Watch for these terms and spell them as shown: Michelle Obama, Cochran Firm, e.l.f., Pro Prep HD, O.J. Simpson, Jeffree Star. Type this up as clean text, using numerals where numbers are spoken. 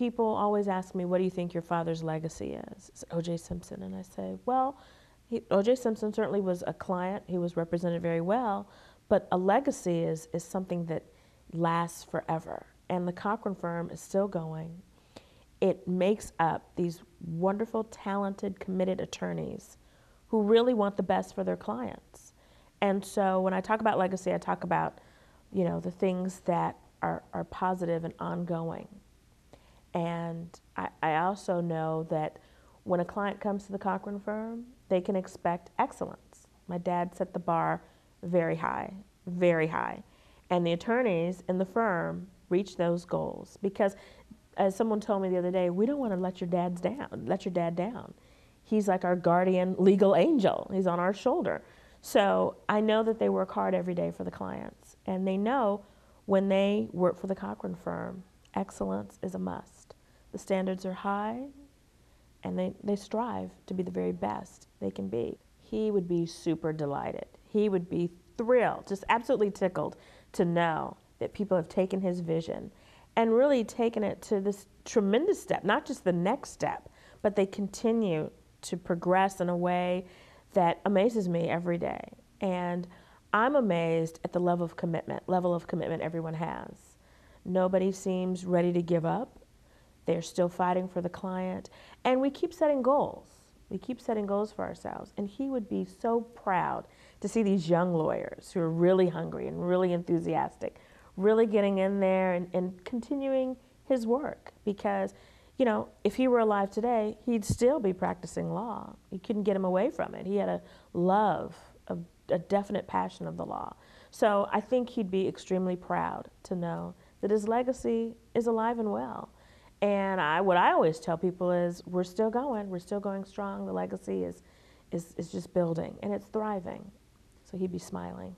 people always ask me, what do you think your father's legacy is? It's O.J. Simpson. And I say, well, O.J. Simpson certainly was a client. He was represented very well. But a legacy is something that lasts forever. And the Cochran Firm is still going. It makes up these wonderful, talented, committed attorneys who really want the best for their clients. And so when I talk about legacy, I talk about, you know, the things that are positive and ongoing. And I also know that when a client comes to the Cochran Firm, they can expect excellence. My dad set the bar very high, very high. And the attorneys in the firm reach those goals. Because as someone told me the other day, we don't want to let your dad down. He's like our guardian legal angel. He's on our shoulder. So I know that they work hard every day for the clients. And they know when they work for the Cochran Firm, excellence is a must. The standards are high, and they strive to be the very best they can be. He would be super delighted. He would be thrilled, just absolutely tickled to know that people have taken his vision and really taken it to this tremendous step, not just the next step, but they continue to progress in a way that amazes me every day. And I'm amazed at the level of commitment everyone has. Nobody seems ready to give up. They're still fighting for the client. And we keep setting goals. We keep setting goals for ourselves. And he would be so proud to see these young lawyers who are really hungry and really enthusiastic, really getting in there and continuing his work. Because, you know, if he were alive today, he'd still be practicing law. You couldn't get him away from it. He had a love, a definite passion of the law. So I think he'd be extremely proud to know that his legacy is alive and well. And what I always tell people is, we're still going strong. The legacy is just building, and it's thriving. So he'd be smiling.